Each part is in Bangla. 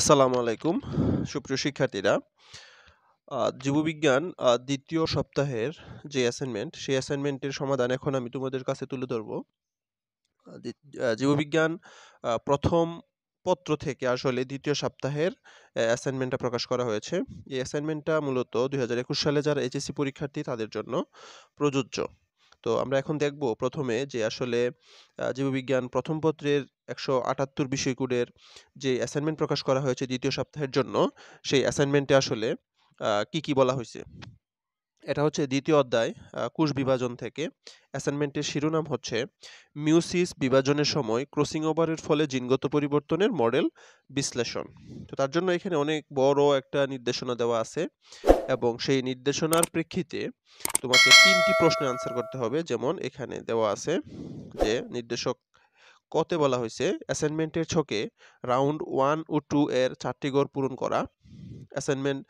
আসসালামু আলাইকুম সুপ্রিয় শিক্ষার্থীরা জীববিজ্ঞান দ্বিতীয় সপ্তাহের যে অ্যাসাইনমেন্ট সেই অ্যাসাইনমেন্টের সমাধান এখন আমি তোমাদের কাছে তুলে ধরব। জীববিজ্ঞান প্রথম পত্র থেকে আসলে দ্বিতীয় সপ্তাহের অ্যাসাইনমেন্টটা প্রকাশ করা হয়েছে। এই অ্যাসাইনমেন্টটা মূলত 2021 সালে যারা HSC পরীক্ষার্থী তাদের জন্য প্রযোজ্য। তো আমরা এখন দেখব প্রথমে যে আসলে জীববিজ্ঞান প্রথম পত্রের 178 বিষয় কোডের যে অ্যাসাইনমেন্ট প্রকাশ করা হয়েছে দ্বিতীয় সপ্তাহের জন্য সেই অ্যাসাইনমেন্টে আসলে কি কি বলা হয়েছে। এটা হচ্ছে দ্বিতীয় অধ্যায় কোষ বিভাজন থেকে। অ্যাসাইনমেন্টের শিরোনাম হচ্ছে মিউসিস বিভাজনের সময় ক্রসিং ওভারের ফলে জিনগত পরিবর্তনের মডেল বিশ্লেষণ। তো তার জন্য এখানে অনেক বড় একটা নির্দেশনা দেওয়া আছে এবং সেই নির্দেশনার প্রেক্ষিতে তোমাকে 3টি প্রশ্নের আনসার করতে হবে। যেমন এখানে দেওয়া আছে যে নির্দেশক কতে বলা হয়েছে অ্যাসাইনমেন্টের ছকে রাউন্ড 1 ও 2 এর 4টি ঘর পূরণ করা। অ্যাসাইনমেন্ট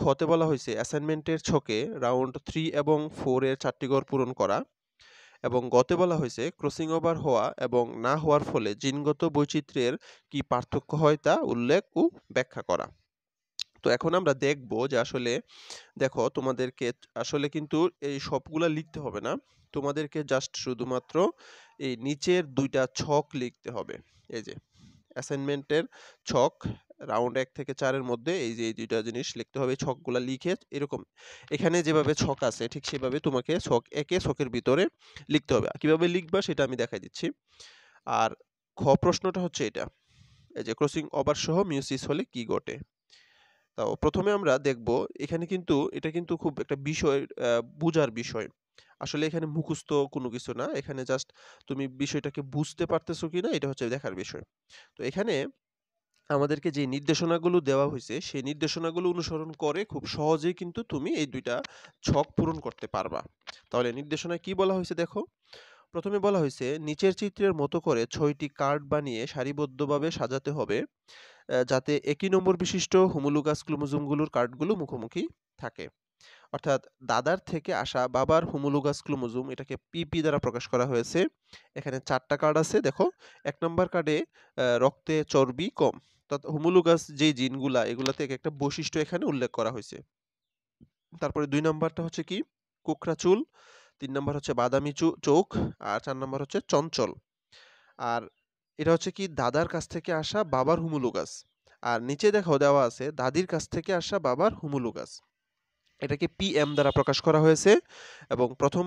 খতে বলা হয়েছে অ্যাসাইনমেন্টের ছকে রাউন্ড 3 এবং 4 এর 4টি ঘর পূরণ করা। এবং গতে বলা হয়েছে ক্রসিং ওভার হওয়া এবং না হওয়ার ফলে জিনগত বৈচিত্র্যের কি পার্থক্য হয় তা উল্লেখ ও ব্যাখ্যা করা। তো এখন আমরা দেখব যে আসলে দেখো তোমাদেরকে আসলে কিন্তু এই সবগুলা লিখতে হবে না, তোমাদেরকে জাস্ট শুধুমাত্র এই নিচের 2টা ছক লিখতে হবে। এই যে অ্যাসাইনমেন্টের ছক রাউন্ড 1 থেকে 4 এর মধ্যে এই যে 2টা জিনিস লিখতে হবে। ছকগুলা লিখে এরকম এখানে যেভাবে ছক আছে ঠিক সেভাবে তোমাকে ছক 1-এ ছকের ভিতরে লিখতে হবে। কিভাবে লিখবা সেটা আমি দেখাই দিচ্ছি। আর খ প্রশ্নটা হচ্ছে এটা, এই যে ক্রসিং ওভার সহ মিউসিস হলে কি ঘটে। তো প্রথমে আমরা দেখব এখানে কিন্তু এটা কিন্তু খুব একটা বিষয় বোঝার বিষয়। আসলে এখানে মুখস্থ কোনো কিছু না, এখানে জাস্ট তুমি বিষয়টাকে বুঝতে পারতেছো কিনা এটা হচ্ছে দেখার বিষয়। তো এখানে আমাদেরকে যে নির্দেশনাগুলো দেওয়া হয়েছে সেই নির্দেশনাগুলো অনুসরণ করে খুব সহজেই কিন্তু তুমি এই 2টা ছক পূরণ করতে পারবা। তাহলে নির্দেশনা কি বলা হয়েছে দেখো। প্রথমে বলা হয়েছে নিচের চিত্রের মতো করে 6টি কার্ড বানিয়ে সারিবদ্ধভাবে সাজাতে হবে যাতে একই নম্বর বিশিষ্ট হোমোলোগাস ক্রোমোজোমগুলোর কার্ডগুলো মুখোমুখি থাকে। অর্থাৎ দাদার থেকে আসা বাবার হোমোলোগাস ক্রোমোজোম এটাকে PP দ্বারা প্রকাশ করা হয়েছে। এখানে 4টা কার্ড আছে দেখো। 1 নম্বর কার্ডে রক্তে চর্বি কম, অর্থাৎ হোমোলোগাস যে জিনগুলা এগুলা থেকে একটা বৈশিষ্ট্য এখানে উল্লেখ করা হয়েছে। তারপরে 2 নম্বরটা হচ্ছে কি কোকড়া চুল, 3 নম্বর হচ্ছে বাদামি চোখ আর 4 নম্বর হচ্ছে চঞ্চল। আর এটা হচ্ছে কি দাদার কাছ থেকে আসা বাবার হোমোলোগাস। আর নিচে দেখো দেওয়া আছে দাদির কাছ থেকে আসা বাবার হোমোলোগাস, এটাকে PM দ্বারা প্রকাশ করা হয়েছে। এবং প্রথম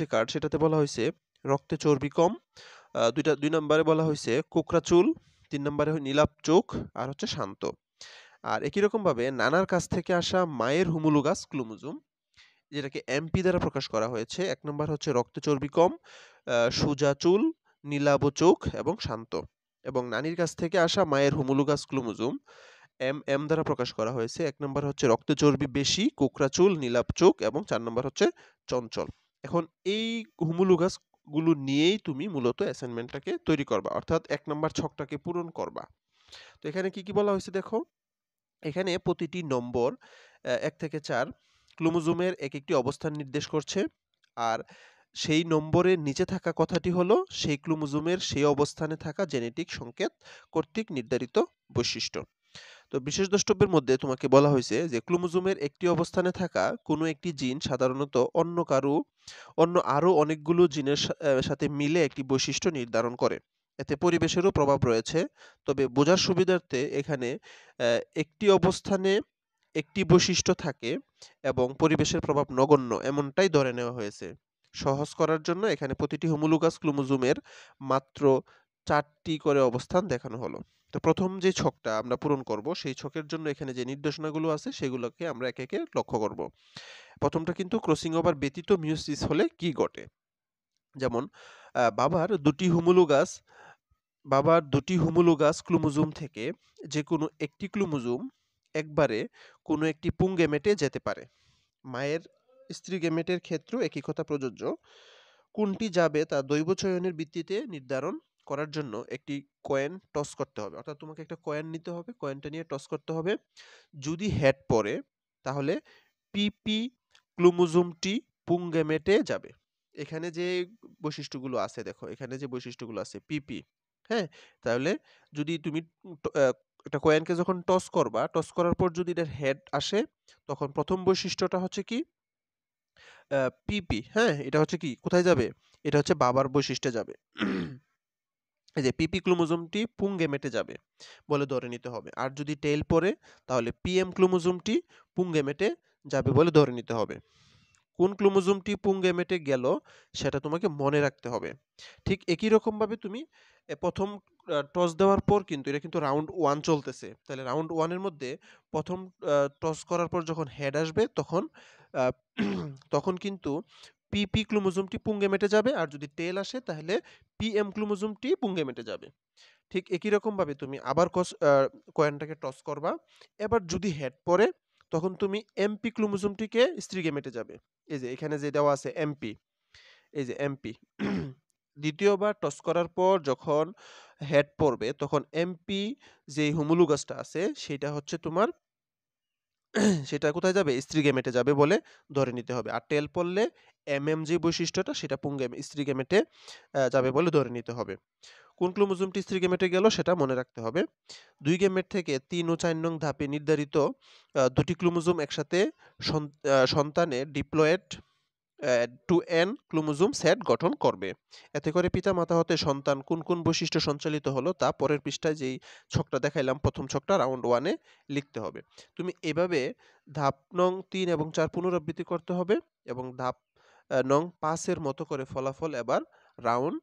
যে কার্ড সেটাতে বলা হয়েছে রক্তে চর্বি কম, 2 নম্বরে বলা হয়েছে কোকড়া চুল, 3 নম্বরে নীলাভ চোখ আর হচ্ছে শান্ত। আর একই রকমভাবে নানার কাছ থেকে আসা মায়ের হোমোলোগাস ক্রোমোজোম যেটাকে MP দ্বারা প্রকাশ করা হয়েছে। 1 নম্বর হচ্ছে রক্তে চর্বি কম, সোজা চুল, নীলাভ চোখ এবং শান্ত। এবং নানির কাছ থেকে আসা মায়ের হোমোলোগাস ক্রোমোজোম MM দ্বারা প্রকাশ করা হয়েছে। 1 নম্বর হচ্ছে রক্তে চর্বি বেশি, কোকড়া চুল, নীলাভ চোখ এবং 4 নম্বর হচ্ছে চঞ্চল। এখন এই হোমোলোগাস গুলো নিয়েই তুমি মূলত অ্যাসাইনমেন্টটাকে তৈরি করবা, অর্থাৎ 1 নম্বর ছকটাকে পূরণ করবা। তো এখানে কি কি বলা হয়েছে দেখো। এখানে প্রতিটি নম্বর 1 থেকে 4 ক্রোমোজোমের একটি অবস্থান নির্দেশ করছে। আর সেই নম্বরের নিচে থাকা কথাটি হলো সেই ক্রোমোজোমের সেই অবস্থানে থাকা জেনেটিক সংকেত কর্তৃক নির্ধারিত বৈশিষ্ট্য। তো বিশেষ দ্রষ্টব্যের মধ্যে তোমাকে বলা হয়েছে যে ক্রোমোজোমের একটি অবস্থানে থাকা কোনো একটি জিন সাধারণত অন্য আরো অনেকগুলো জিনের সাথে মিলে একটি বৈশিষ্ট্য নির্ধারণ করে। এতে পরিবেশেরও প্রভাব রয়েছে, তবে বোঝার সুবিধার্থে এখানে একটি অবস্থানে একটি বৈশিষ্ট্য থাকে এবং পরিবেশের প্রভাব নগণ্য এমনটাই ধরে নেওয়া হয়েছে। সহজ করার জন্য এখানে প্রতিটি হোমোলোগাস ক্রোমোজোমের মাত্র 4টি করে অবস্থান দেখানো হলো। তো প্রথম যে ছকটা আমরা পূরণ করব সেই ছকের জন্য এখানে যে নির্দেশনাগুলো আছে সেগুলোকে আমরা একে একে লক্ষ্য করব। প্রথমটা কিন্তু ক্রসিং ওভার ব্যতীত মিউসিস হলে কি ঘটে। যেমন বাবার দুটি হোমোলোগাস ক্রোমোজোম থেকে যে কোনো একটি ক্রোমোজোম একবারে কোনো একটি পুং গেমেটে যেতে পারে। মায়ের স্ত্রী গেমেটের ক্ষেত্রেও একই কথা প্রযোজ্য। কোনটি যাবে তা দৈব চয়নের ভিত্তিতে নির্ধারণ করার জন্য একটি কয়েন টস করতে হবে। অর্থাৎ তোমাকে একটা কয়েন নিতে হবে, কয়েনটা নিয়ে টস করতে হবে। যদি হেড পড়ে তাহলে PP ক্রোমোজোমটি পুং গেমেটে যাবে। এখানে যে বৈশিষ্ট্যগুলো আছে দেখো, এখানে যে বৈশিষ্ট্যগুলো আছে PP, হ্যাঁ, তাহলে যদি তুমি এটা কয়েনকে যখন টস করবা, টস করার পর যদি এর হেড আসে তখন প্রথম বৈশিষ্ট্যটা হচ্ছে কি পিপি। হ্যাঁ, এটা হচ্ছে কি কোথায় যাবে? এটা হচ্ছে বাবার বৈশিষ্ট্যে যাবে। এই যে পিপি ক্রোমোজোমটি পুংগেমেটে যাবে বলে ধরে নিতে হবে। আর যদি টেইল পড়ে তাহলে পিএম ক্রোমোজোমটি পুংগেমেটে যাবে বলে ধরে নিতে হবে। কোন ক্রোমোজোমটি পুংগেমেটে গেল সেটা তোমাকে মনে রাখতে হবে। ঠিক একই রকম ভাবে তুমি প্রথম টস দেওয়ার পর কিন্তু এটা কিন্তু রাউন্ড ওয়ান চলতেছে, তাহলে রাউন্ড ওয়ানের মধ্যে প্রথম টস করার পর যখন হেড আসবে তখন কিন্তু পিপি ক্রোমোজোমটি পুংগেমেটে যাবে, আর যদি টেল আসে তাহলে পিএম ক্রোমোজোমটি পুংগেমেটে যাবে। ঠিক একই রকম ভাবে তুমি আবার কয়েনটাকে টস করবা, এবার যদি হেড পড়ে তখন তুমি এমপি ক্রোমোজোমটিকে স্ত্রী গেমেটে যাবে। এই যে এখানে যে দেওয়া আছে এমপি, এই যে এমপি দ্বিতীয়বার টস করার পর যখন হেড পড়বে তখন এমপি যে হোমোলোগাসটা আছে সেটা হচ্ছে তোমার সেটা কোথায় যাবে? স্ত্রী গেমেটে যাবে বলে ধরে নিতে হবে। আর টেল পড়লে এমএম যে বৈশিষ্ট্যটা সেটা স্ত্রী গেমেটে যাবে বলে ধরে নিতে হবে। কোন ক্রোমোজোমটি স্ত্রী গেমেটে গেল সেটা মনে রাখতে হবে। 2 গেমেট থেকে 3 ও 4 নং ধাপে নির্ধারিত দুটি ক্রোমোজোম একসাথে সন্তানের diploid two N chromosome set গঠন করবে। এতে করে পিতামাতা হতে সন্তান কোন কোন বৈশিষ্ট্য সঞ্চালিত হলো তা পরের পৃষ্ঠায় যেই ছকটা দেখাইলাম প্রথম ছকটা রাউন্ড ওয়ানে লিখতে হবে। তুমি এভাবে ধাপ নং 3 এবং 4 পুনরাবৃত্তি করতে হবে এবং ধাপ নং 5 এর মতো করে ফলাফল এবার রাউন্ড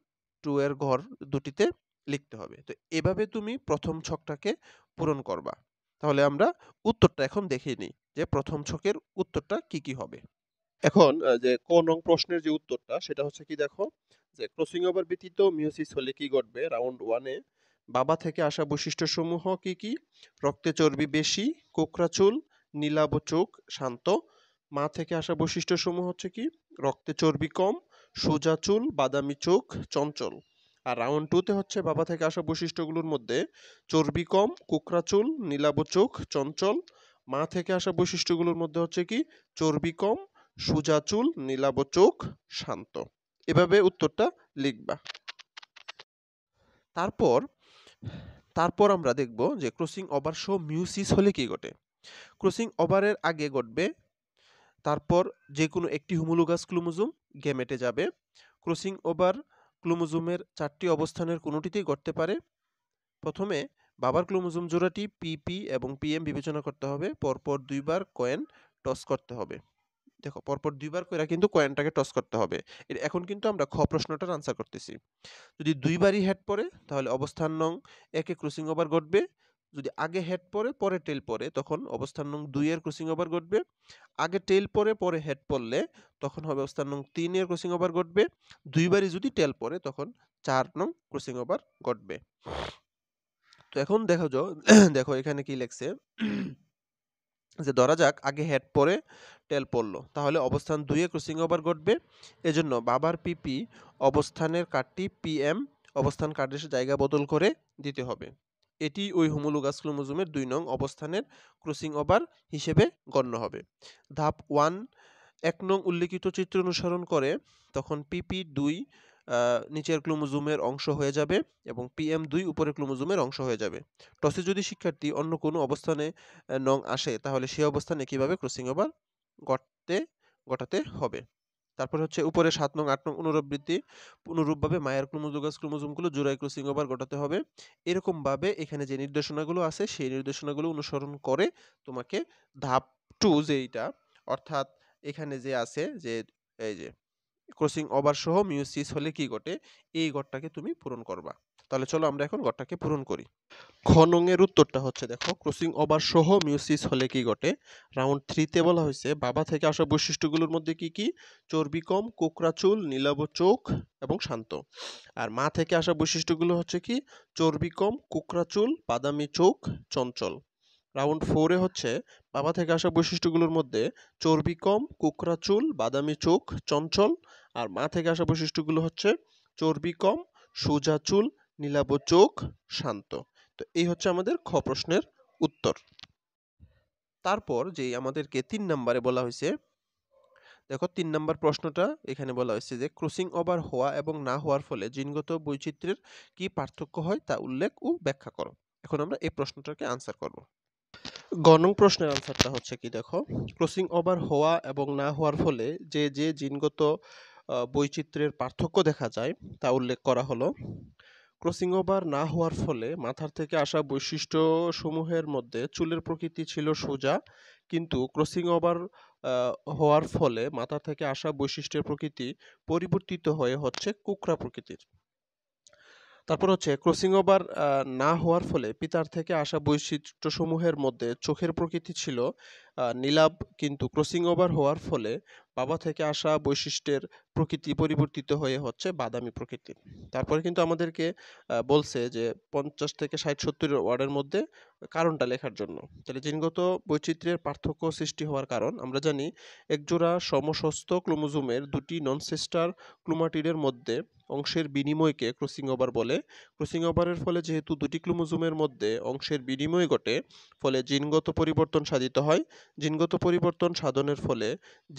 2 এর ঘর দুটিতে লিখতে হবে। তো এভাবে তুমি প্রথম ছকটাকে পূরণ করবা। তাহলে আমরা উত্তরটা এখন দেখে নিই যে প্রথম ছকের উত্তরটা কি কি হবে। এখন যে ক নং প্রশ্নের যে উত্তরটা সেটা হচ্ছে কি, দেখো যে ক্রসিং ওভার ব্যতীত মিয়োসিস হলে কি ঘটবে? রাউন্ড ওয়ানে বাবা থেকে আসা বৈশিষ্ট্য সমূহ কি কি? রক্তে চর্বি বেশি, কোকড়া চুল, নীলাভ চোখ, শান্ত। মা থেকে আসা বৈশিষ্ট্য সমূহ হচ্ছে কি? রক্তে চর্বি কম, সোজা চুল, বাদামি চোখ, চঞ্চল। আর রাউন্ড 2-তে হচ্ছে বাবা থেকে আসা বৈশিষ্ট্যগুলোর মধ্যে চর্বি কম, কোকড়া চুল, নীলাভ চোখ, চঞ্চল। মা থেকে আসা বৈশিষ্ট্যগুলোর মধ্যে হচ্ছে কি? চর্বি কম, সোজা চুল, নীলাভ চোখ, শান্ত। এভাবে উত্তরটা লিখবা। তারপর আমরা দেখব যে ক্রসিং ওভার সহ মিউসিস হলে কি ঘটে। ক্রসিং ওভারের আগে ঘটবে, তারপর যে কোনো একটি হোমোলোগাস ক্রোমোজোম গেমেটে যাবে। ক্রসিং ওভার ক্রোমোজোমের 4টি অবস্থানের কোনোটিতেই ঘটতে পারে। প্রথমে বাবার ক্রোমোজোম জোড়াটি পিপি এবং পিএম বিবেচনা করতে হবে। পরপর 2বার কয়েন টস করতে হবে। দেখো পরপর 2বার করে কিন্তু কয়েনটাকে টস করতে হবে। এখন কিন্তু আমরা খ প্রশ্নটার আনসার করতেছি। যদি 2বারই হেড পড়ে তাহলে অবস্থান নং 1-এ ক্রসিং ওভার ঘটবে। যদি আগে হেড পড়ে পরে টেল পড়ে তখন অবস্থান নং 2-এর ক্রসিং ওভার ঘটবে। আগে টেল পড়ে পরে হেড পড়লে তখন হবে অবস্থান নং 3-এর ক্রসিং ওভার ঘটবে। 2বারই যদি টেল পড়ে তখন 4 নং ক্রসিং ওভার ঘটবে। তো এখন দেখো এখানে কি লেখছে যে ধরা যাক আগে হেড পরে টেল পড়লো, তাহলে অবস্থান 2-এ ক্রসিং ওভার ঘটবে। এজন্য বাবার পিপি অবস্থানের কার্ডটি পিএম অবস্থান কার্ডের জায়গা বদল করে দিতে হবে। এটি ওই হোমোলোগাস ক্রোমোজোমের 2 নং অবস্থানের ক্রসিং ওভার হিসেবে গণ্য হবে। ধাপ 1-1 নং উল্লেখিত চিত্র অনুসরণ করে তখন পিপি 2 নিচের ক্রোমোজোমের অংশ হয়ে যাবে এবং পিএম 2 উপরের ক্রোমোজোমের অংশ হয়ে যাবে। টসে যদি শিক্ষার্থী অন্য কোনো অবস্থানে নং আসে তাহলে সেই অবস্থানে কিভাবে ক্রসিং ওভার ঘটাতে হবে। তারপর হচ্ছে উপরে 7 নং 8 নং পুনরাবৃত্তি। অনুরূপভাবে মায়ের ক্রোমোজোগাস ক্রোমোজোমগুলো জোড়ায় ক্রসিং ওভার ঘটাতে হবে। এরকমভাবে এখানে যে নির্দেশনাগুলো আছে সেই নির্দেশনাগুলো অনুসরণ করে তোমাকে ধাপ 2 যেইটা, অর্থাৎ এখানে যে আছে যে এই যে ক্রসিং ওভার সহ মিউসিস হলে কি ঘটে, এই ঘরটাকে তুমি পূরণ করবা। তাহলে চলো আমরা এখন ঘরটাকে পূরণ করি। খ নং এর উত্তরটা হচ্ছে, দেখো ক্রসিং ওভার সহ মিউসিস হলে কি ঘটে। রাউন্ড 3-তে বলা হয়েছে বাবা থেকে আসা বৈশিষ্ট্যগুলোর মধ্যে কি কি? চর্বি কম, কোকড়া চুল, নীলাভ চোখ এবং শান্ত। আর মা থেকে আসা বৈশিষ্ট্যগুলো হচ্ছে কি? চর্বি কম, কোকড়া চুল, বাদামি চোখ, চঞ্চল। রাউন্ড 4-এ হচ্ছে বাবা থেকে আসা বৈশিষ্ট্যগুলোর মধ্যে চর্বি কম, কোকড়া চুল, বাদামি চোখ, চঞ্চল। আর মা থেকে আসা বৈশিষ্ট্যগুলো হচ্ছে চর্বি কম, সোজা চুল, নীলাভ চোখ, শান্ত। তো এই হচ্ছে আমাদের খ প্রশ্নের উত্তর। তারপর যে আমাদেরকে 3 নম্বরে বলা হয়েছে, দেখো 3 নম্বর প্রশ্নটা এখানে বলা হয়েছে যে ক্রসিং ওভার হওয়া এবং না হওয়ার ফলে জিনগত বৈচিত্র্যের কি পার্থক্য হয় তা উল্লেখ ও ব্যাখ্যা করো। এখন আমরা এই প্রশ্নটাকে আনসার করব। গণং প্রশ্নের আনসারটা হচ্ছে কি, দেখো ক্রসিং ওভার হওয়া এবং না হওয়ার ফলে যে যে জিনগত বৈচিত্র্যের পার্থক্য দেখা যায় তা উল্লেখ করা হলো। ক্রসিং ওভার না হওয়ার ফলে মাথার থেকে আসা বৈশিষ্ট্য সমূহের মধ্যে চুলের প্রকৃতি ছিল সোজা, কিন্তু ক্রসিং ওভার হওয়ার ফলে মাথা থেকে আসা বৈশিষ্ট্যের প্রকৃতি পরিবর্তিত হয়ে হচ্ছে কুকরা প্রকৃতির। তারপর হচ্ছে ক্রসিং ওভার না হওয়ার ফলে পিতার থেকে আসা বৈশিষ্ট্য সমূহের মধ্যে চোখের প্রকৃতি ছিল নীলাভ, কিন্তু ক্রসিং ওভার হওয়ার ফলে বাবা থেকে আসা বৈশিষ্ট্যের প্রকৃতি পরিবর্তিত হয়ে হচ্ছে বাদামি প্রকৃতি। তারপরে কিন্তু আমাদেরকে বলছে যে 50 থেকে 60-70 ওয়ার্ডের মধ্যে কারণটা লেখার জন্য। তাহলে জিনগত বৈচিত্র্যের পার্থক্য সৃষ্টি হওয়ার কারণ আমরা জানি, একজোড়া সমস্ত ক্লোমোজোমের দুটি নন সিস্টার ক্লোমাটিডের মধ্যে অংশের বিনিময়কে ক্রসিং ওভার বলে। ক্রসিং ওভারের ফলে যেহেতু দুটি ক্লোমোজোমের মধ্যে অংশের বিনিময় ঘটে, ফলে জিনগত পরিবর্তন সাধিত হয়। জিনগত পরিবর্তন সাধনের ফলে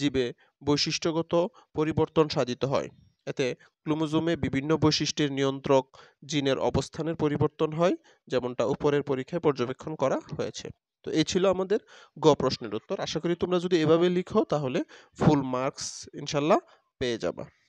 জীবে বৈশিষ্ট্যগত পরিবর্তন সাধিত হয়। এতে ক্লোমোজোমে বিভিন্ন বৈশিষ্ট্যের নিয়ন্ত্রক জিনের অবস্থানের পরিবর্তন হয়, যেমনটা উপরের পরীক্ষায় পর্যবেক্ষণ করা হয়েছে। তো এই ছিল আমাদের গ প্রশ্নের উত্তর। আশা করি তোমরা যদি এভাবে লিখো তাহলে ফুল মার্কস ইনশাল্লাহ পেয়ে যাবা।